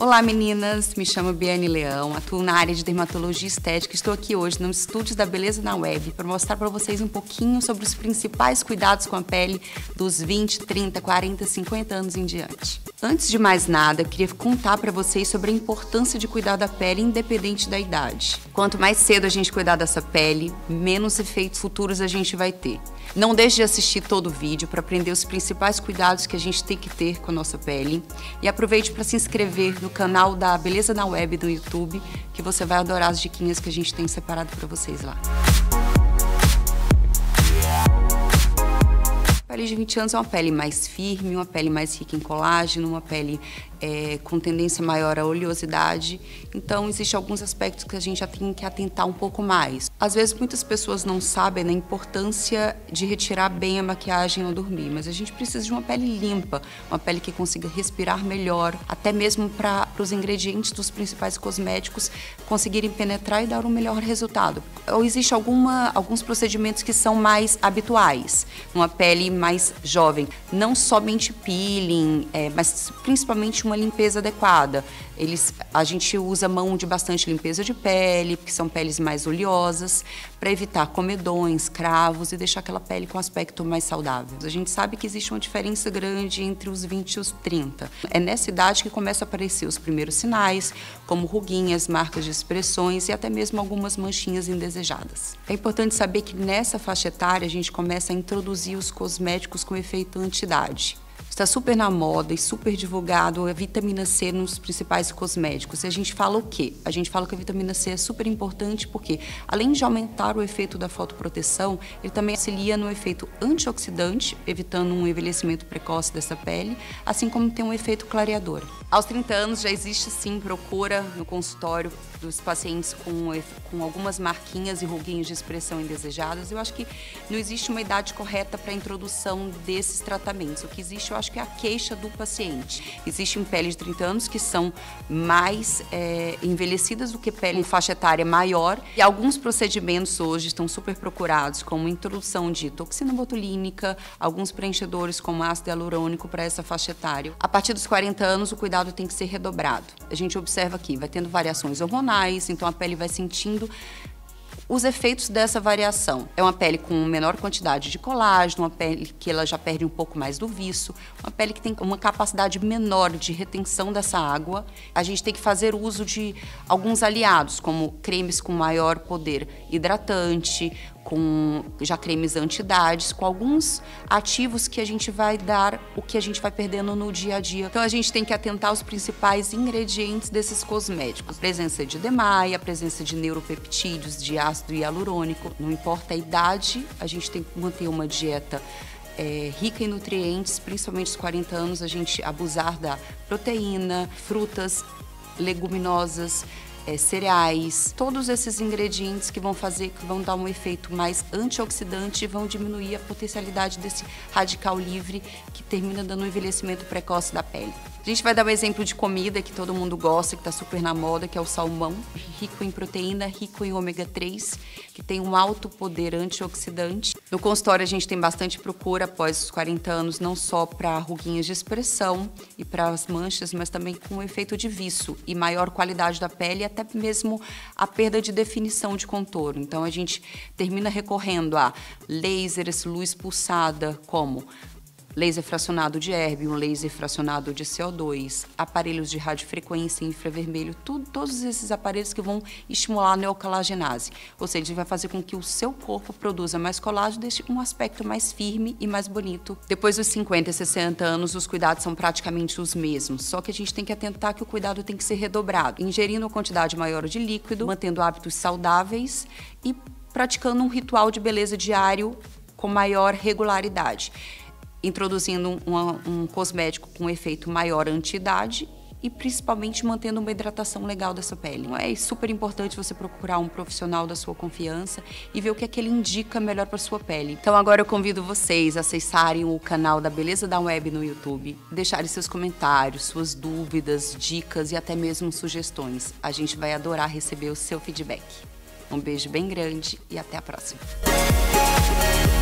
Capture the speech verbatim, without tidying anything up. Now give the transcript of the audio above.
Olá meninas, me chamo Byanne Leão, atuo na área de dermatologia estética e estou aqui hoje nos estúdios da Beleza na Web para mostrar para vocês um pouquinho sobre os principais cuidados com a pele dos vinte, trinta, quarenta, cinquenta anos em diante. Antes de mais nada, eu queria contar para vocês sobre a importância de cuidar da pele independente da idade. Quanto mais cedo a gente cuidar dessa pele, menos efeitos futuros a gente vai ter. Não deixe de assistir todo o vídeo para aprender os principais cuidados que a gente tem que ter com a nossa pele e aproveite para se inscrever no canal da Beleza na Web do YouTube, que você vai adorar as diquinhas que a gente tem separado para vocês lá. A pele de vinte anos é uma pele mais firme, uma pele mais rica em colágeno, uma pele é, com tendência maior à oleosidade. Então, existem alguns aspectos que a gente já tem que atentar um pouco mais. Às vezes, muitas pessoas não sabem a importância de retirar bem a maquiagem ao dormir, mas a gente precisa de uma pele limpa, uma pele que consiga respirar melhor, até mesmo para os ingredientes dos principais cosméticos conseguirem penetrar e dar um melhor resultado. Ou existem alguma, alguns procedimentos que são mais habituais, uma pele mais jovem, não somente peeling, é, mas principalmente uma limpeza adequada. Eles, a gente usa mão de bastante limpeza de pele, porque são peles mais oleosas, para evitar comedões, cravos e deixar aquela pele com um aspecto mais saudável. A gente sabe que existe uma diferença grande entre os vinte e os trinta. É nessa idade que começam a aparecer os primeiros sinais, como ruguinhas, marcas de expressões e até mesmo algumas manchinhas indesejadas. É importante saber que nessa faixa etária a gente começa a introduzir os cosméticos médicos com efeito anti-idade. Está super na moda e super divulgado a vitamina C nos principais cosméticos. E a gente fala o quê? A gente fala que a vitamina C é super importante porque, além de aumentar o efeito da fotoproteção, ele também auxilia no efeito antioxidante, evitando um envelhecimento precoce dessa pele, assim como tem um efeito clareador. Aos trinta anos já existe sim procura no consultório dos pacientes com, com algumas marquinhas e ruguinhas de expressão indesejadas. Eu acho que não existe uma idade correta para a introdução desses tratamentos. O que existe, eu acho que é a queixa do paciente. Existem peles de trinta anos que são mais é, envelhecidas do que pele em faixa etária maior. E alguns procedimentos hoje estão super procurados, como introdução de toxina botulínica, alguns preenchedores como ácido hialurônico para essa faixa etária. A partir dos quarenta anos, o cuidado tem que ser redobrado. A gente observa aqui, vai tendo variações hormonais, então a pele vai sentindo os efeitos dessa variação. É uma pele com menor quantidade de colágeno, uma pele que ela já perde um pouco mais do viço, uma pele que tem uma capacidade menor de retenção dessa água. A gente tem que fazer uso de alguns aliados, como cremes com maior poder hidratante, com já cremes anti-idades, com alguns ativos que a gente vai dar o que a gente vai perdendo no dia a dia. Então a gente tem que atentar aos principais ingredientes desses cosméticos. A presença de D M A I, a presença de neuropeptídeos, de ácido hialurônico. Não importa a idade, a gente tem que manter uma dieta É, rica em nutrientes, principalmente aos quarenta anos, a gente abusar da proteína, frutas, leguminosas, é, cereais, todos esses ingredientes que vão fazer, que vão dar um efeito mais antioxidante e vão diminuir a potencialidade desse radical livre que termina dando um envelhecimento precoce da pele. A gente vai dar um exemplo de comida que todo mundo gosta, que está super na moda, que é o salmão, rico em proteína, rico em ômega três, que tem um alto poder antioxidante. No consultório a gente tem bastante procura após os quarenta anos, não só para ruguinhas de expressão e para as manchas, mas também com efeito de viço e maior qualidade da pele, até mesmo a perda de definição de contorno. Então a gente termina recorrendo a lasers, luz pulsada, como laser fracionado de erbium, laser fracionado de C O dois, aparelhos de radiofrequência infravermelho, tudo, todos esses aparelhos que vão estimular a neocolagenase. Ou seja, vai fazer com que o seu corpo produza mais colágeno, deixe um aspecto mais firme e mais bonito. Depois dos cinquenta e sessenta anos, os cuidados são praticamente os mesmos, só que a gente tem que atentar que o cuidado tem que ser redobrado, ingerindo uma quantidade maior de líquido, mantendo hábitos saudáveis e praticando um ritual de beleza diário com maior regularidade, introduzindo uma, um cosmético com efeito maior anti-idade e principalmente mantendo uma hidratação legal dessa pele. É super importante você procurar um profissional da sua confiança e ver o que é que ele indica melhor para sua pele. Então agora eu convido vocês a acessarem o canal da Beleza da Web no YouTube, deixarem seus comentários, suas dúvidas, dicas e até mesmo sugestões. A gente vai adorar receber o seu feedback. Um beijo bem grande e até a próxima.